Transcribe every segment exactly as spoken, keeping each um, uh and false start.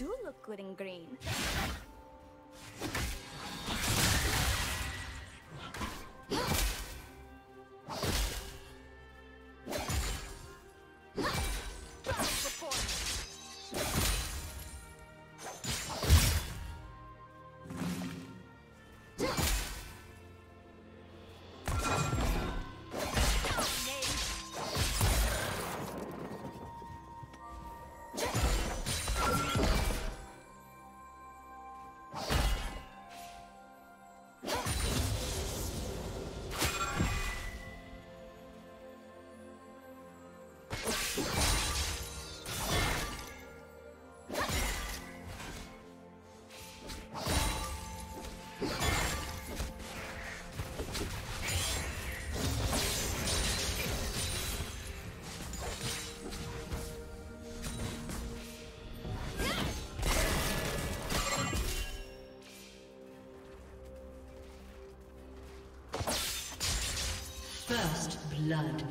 do look good in green. First blood.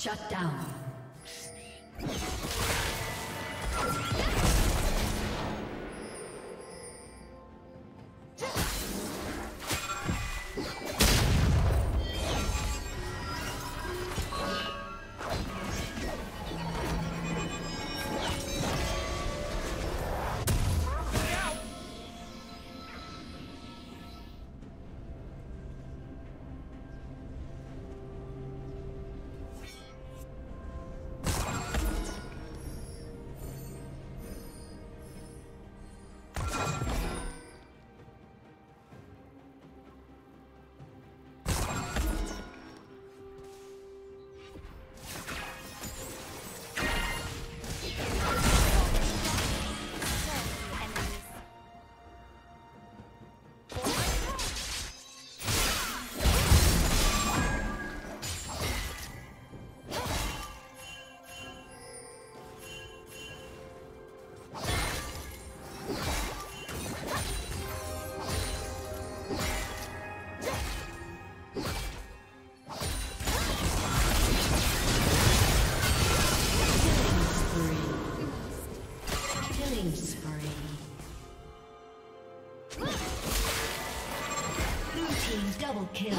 Shut down. Kill.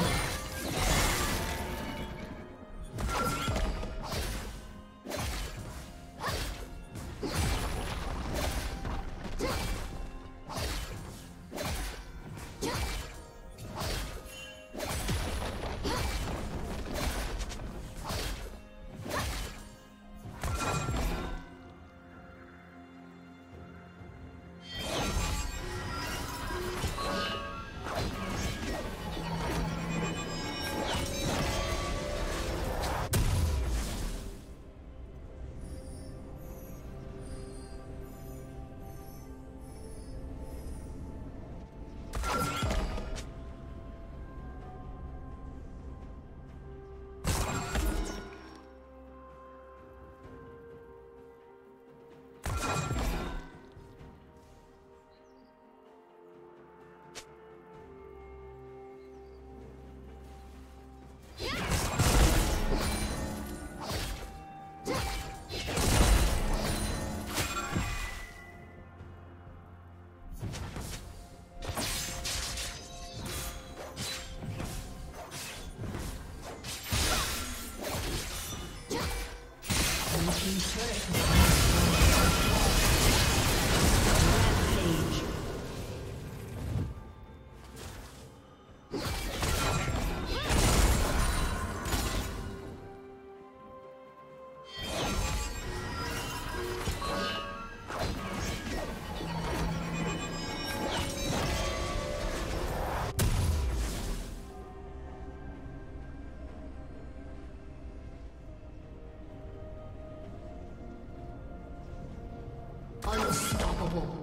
Unstoppable.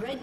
Red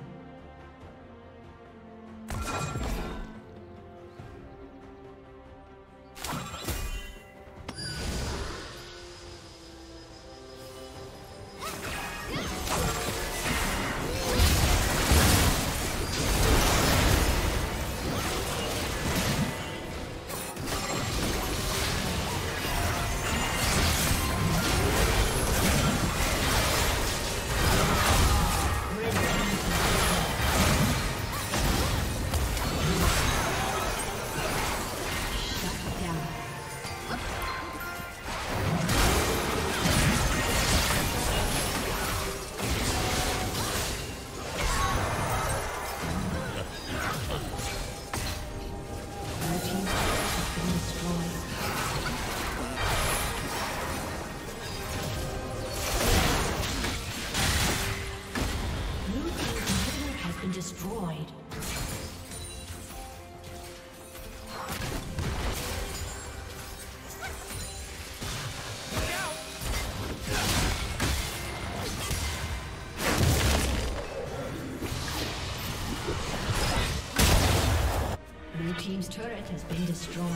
team's turret has been destroyed.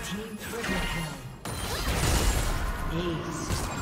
Team Triple Kill. Ace.